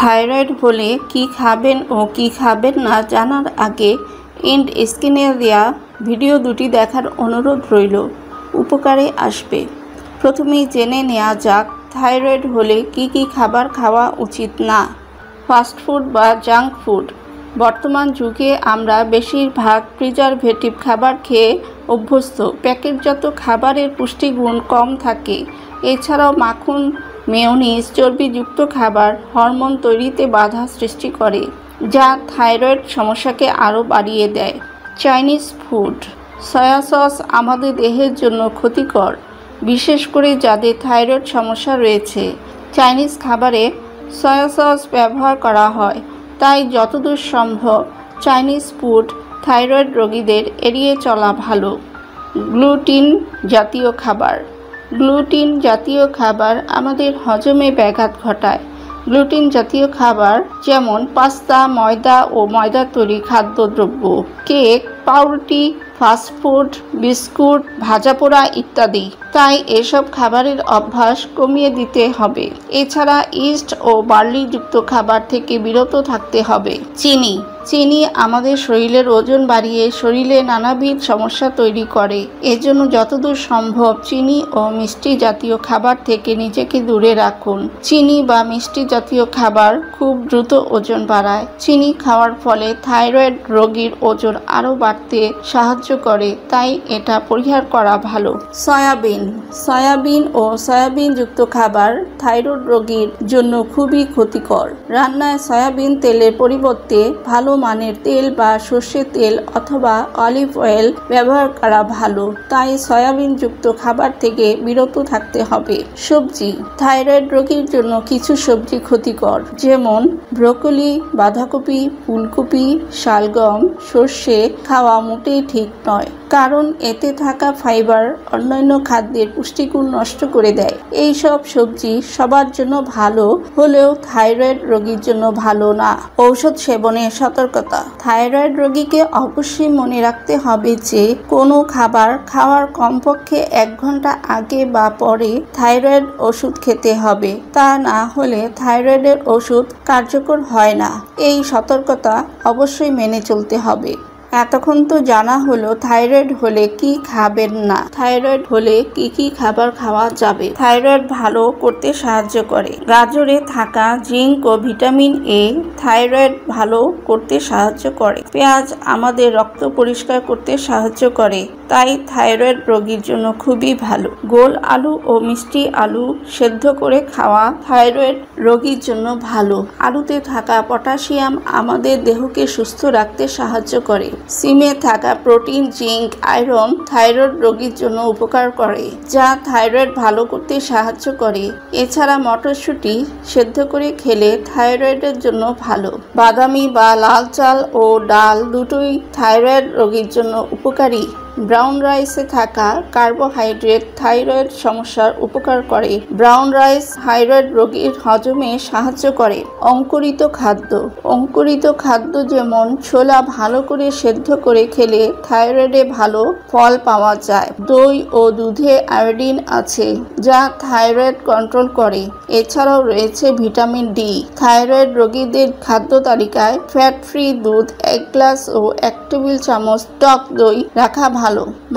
Thyroid হলে কি খাবেন ও কি খাবেন না জানার আগে এন্ড স্ক্রিনে দেওয়া ভিডিও দুটি দেখার অনুরোধ রইল, উপকারে আসবে। প্রথমেই জেনে নেওয়া যাক থাইরয়েড হলে কি কি খাবার খাওয়া উচিত না। ফাস্টফুড বা জাঙ্ক ফুড। বর্তমান যুগে আমরা বেশিরভাগ প্রিজারভেটিভ খাবার খেয়ে অভ্যস্ত। প্যাকেটজাত খাবারের পুষ্টিগুণ কম থাকে। এছাড়াও মাখন, মেয়োনিজ চর্বিযুক্ত খাবার হরমোন তৈরিতে বাধা সৃষ্টি করে, যা থাইরয়েড সমস্যাকে আরও বাড়িয়ে দেয়। Chinese food. সয়া সস আমাদের দেহের জন্য ক্ষতিকর, বিশেষ করে যাদের থাইরয়েড সমস্যা রয়েছে। চাইনিজ খাবারে সয়া সস ব্যবহার করা হয়, তাই যতদূর সম্ভব চাইনিজ ফুড থাইরয়েড রোগীদের এড়িয়ে চলা ভালো। গ্লুটিন জাতীয় খাবার। গ্লুটিন জাতীয় খাবার আমাদের হজমে ব্যাঘাত ঘটায়। গ্লুটিন জাতীয় খাবার যেমন পাস্তা, ময়দা ও ময়দা তৈরি খাদ্যদ্রব্য, কেক, পাউরুটি, ফাস্টফুড, বিস্কুট, ভাজাপোড়া ইত্যাদি। তাই এসব খাবারের অভ্যাস কমিয়ে দিতে হবে। এছাড়া ইস্ট ও বার্লিযুক্ত খাবার থেকে বিরত থাকতে হবে। চিনি। চিনি আমাদের শরীরের ওজন বাড়িয়ে শরীরে নানাবিধ সমস্যা তৈরি করে। এজন্য যতদূর সম্ভব চিনি ও মিষ্টি জাতীয় খাবার থেকে নিজেকে দূরে রাখুন। চিনি বা মিষ্টি জাতীয় খাবার খুব দ্রুত ওজন বাড়ায়। চিনি খাওয়ার ফলে থাইরয়েড রোগীর ওজন আরও বাড়তে সাহায্য করে, তাই এটা পরিহার করা ভালো। সয়াবিন। সয়াবিন ও সয়াবিনযুক্ত খাবার থাইরয়েড রোগীর জন্য খুবই ক্ষতিকর। রান্নায় সয়াবিন তেলের পরিবর্তে ভালো মানের তেল বা সর্ষের তেল অথবা অলিভ অয়েল ব্যবহার করা ভালো, তাই সয়াবিনযুক্ত খাবার থেকে বিরত থাকতে হবে। সবজি। থাইরয়েড রোগীর জন্য কিছু সবজি ক্ষতিকর, যেমন ব্রোকলি, বাঁধাকপি, ফুলকপি, শালগম, সর্ষে খাওয়া মোটেই ঠিক নয়, কারণ এতে থাকা ফাইবার অন্যান্য খাদ্যের পুষ্টিগুণ নষ্ট করে দেয়। এই সব সবজি সবার জন্য ভালো হলেও থাইরয়েড রোগীর জন্য ভালো না। ঔষধ সেবনে সতর্কতা। থাইরয়েড রোগীকে অবশ্যই মনে রাখতে হবে যে কোনো খাবার খাওয়ার কমপক্ষে 1 ঘন্টা আগে বা পরে থাইরয়েড ওষুধ খেতে হবে, তা না হলে থাইরয়েডের ওষুধ কার্যকর হয় না। এই সতর্কতা অবশ্যই মেনে চলতে হবে। এতক্ষণ তো জানা হলো থাইরয়েড হলে কি খাবেন না, থাইরয়েড হলে কি কি খাবার খাওয়া যাবে। থাইরয়েড ভালো করতে সাহায্য করে। গাজরে থাকা জিঙ্ক ও ভিটামিন এ থাইরয়েড ভালো করতে সাহায্য করে। পেঁয়াজ আমাদের রক্ত পরিষ্কার করতে সাহায্য করে, তাই থাইরয়েড রোগীর জন্য খুবই ভালো। গোল আলু ও মিষ্টি আলু সেদ্ধ করে খাওয়া থাইরয়েড রোগীর জন্য ভালো। আলুতে থাকা পটাশিয়াম আমাদের দেহকে সুস্থ রাখতে সাহায্য করে। সিমে থাকা প্রোটিন, জিঙ্ক, আয়রন থাইরয়েড রোগীর জন্য উপকার করে, যা থাইরয়েড ভালো করতে সাহায্য করে। এছাড়া মটরশুঁটি সেদ্ধ করে খেলে থাইরয়েডের জন্য ভালো। বাদামি বা লাল চাল ও ডাল দুটোই থাইরয়েড রোগীর জন্য উপকারী। ব্রাউন রাইসে থাকা কার্বোহাইড্রেট থাইরয়েড সমস্যার উপকার করে। ব্রাউন রাইস থাইরয়েড রোগীর হজমে সাহায্য করে। অঙ্কুরিত খাদ্য। অঙ্কুরিত খাদ্য যেমন ছোলা ভালো করে সেদ্ধ করে খেলে থাইরয়েডে ভালো ফল পাওয়া যায়। দই ও দুধে আয়োডিন আছে, যা থাইরয়েড কন্ট্রোল করে। এছাড়াও রয়েছে ভিটামিন ডি। থাইরয়েড রোগীদের খাদ্য তালিকায় ফ্যাট ফ্রি দুধ 1 গ্লাস ও 1 টেবিল চামচ টক দই রাখা ভালো।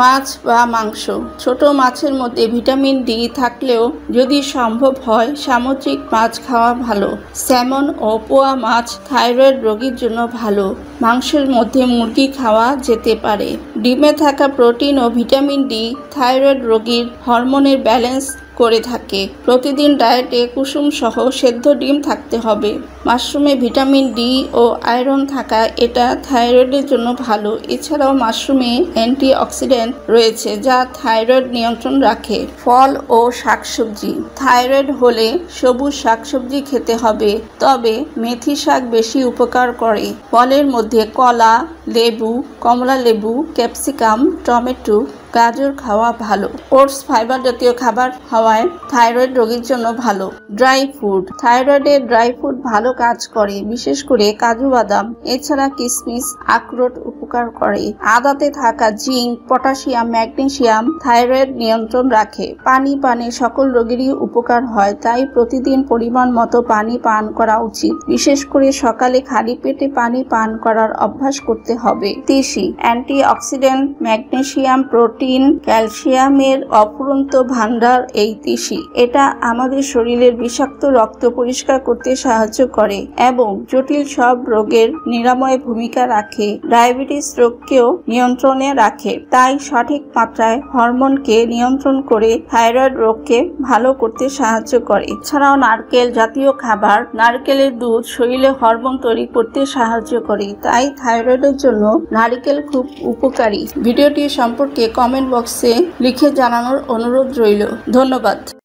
মাছ বা মাংস। ছোট মাছের মধ্যে ভিটামিন ডি থাকলেও যদি সম্ভব হয় সামুদ্রিক মাছ খাওয়া ভালো। স্যামন ও পোয়া মাছ থাইরয়েড রোগীর জন্য ভালো। মাংসের মধ্যে মুরগি খাওয়া যেতে পারে। ডিমে থাকা প্রোটিন ও ভিটামিন ডি থাইরয়েড রোগীর হরমোনের ব্যালেন্স করে থাকে। প্রতিদিন ডায়েটে কুসুম সহ সেদ্ধ ডিম থাকতে হবে। মাশরুমে ভিটামিন ডি ও আয়রন থাকা এটা থাইরয়েডের জন্য ভালো। এছাড়াও মাশরুমে অ্যান্টিঅক্সিডেন্ট রয়েছে, যা থাইরয়েড নিয়ন্ত্রণ রাখে। ফল ও শাকসবজি। থাইরয়েড হলে সবুজ শাকসবজি খেতে হবে, তবে মেথি শাক বেশি উপকার করে। ফলের মধ্যে কলা, লেবু, কমলা লেবু, ক্যাপসিকাম, টমেটো, গাজর খাওয়া ভালো। ওটস ফাইবার জাতীয় খাবার খাওয়ায় থাইরয়েড রোগীর জন্য ভালো। Dry fruit. থাইরয়েডে ড্রাই ফ্রুট ভালো কাজ করে, বিশেষ করে কাজু বাদাম। এছাড়া কিশমিশ, আখরোট উপকার করে। আদাতে থাকা জিঙ্ক, পটাশিয়াম, ম্যাগনেসিয়াম থাইরয়েড নিয়ন্ত্রণ রাখে। পানি পানে সকল রোগেরই উপকার হয়, তাই প্রতিদিন পরিমাণ মতো পানি পান করা উচিত। বিশেষ করে সকালে খালি পেটে পানি পান করার অভ্যাস করতে হবে। তিসি অ্যান্টিঅক্সিডেন্ট, ম্যাগনেসিয়াম, প্রোটিন, ক্যালসিয়ামের অফুরন্ত ভান্ডার এই তিসি। এটা আমাদের শরীরের বিষাক্ত রক্ত পরিষ্কার করতে সাহায্য করে এবং জটিল সব রোগের নিরাময় ভূমিকা রাখে। ডায়াবেটিস রোগকেও নিয়ন্ত্রণে রাখে, তাই সঠিক মাত্রায় হরমোনকে নিয়ন্ত্রণ করে থাইরয়েড রোগকে ভালো করতে সাহায্য করে। এছাড়াও নারকেল জাতীয় খাবার, নারকেলের দুধ শরীরে হরমোন তৈরি করতে সাহায্য করে, তাই থাইরয়েডের জন্য নারকেল খুব উপকারী। ভিডিওটি সম্পর্কে কমেন্ট বক্সে লিখে জানানোর অনুরোধ রইল। ধন্যবাদ।